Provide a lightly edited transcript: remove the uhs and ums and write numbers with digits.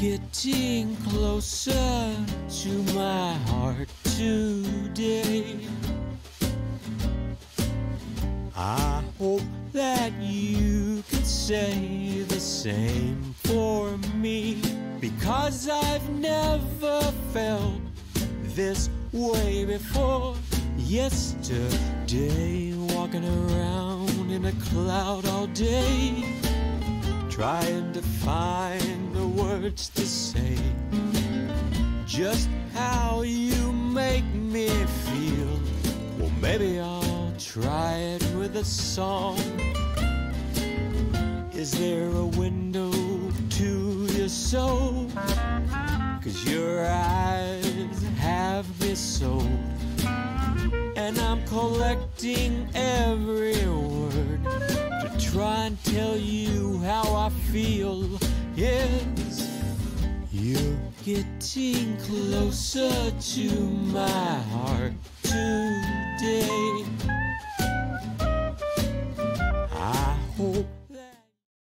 Getting closer to my heart today. I hope that you could say the same for me, because I've never felt this way before. Yesterday, walking around in a cloud all day, trying to find the words to say. Just how you make me feel. Well, maybe I'll try it with a song. Is there a window to your soul? 'Cause your eyes have me sold. And I'm collecting every word to try and tell you how I feel. Yes, you're getting closer to my heart today.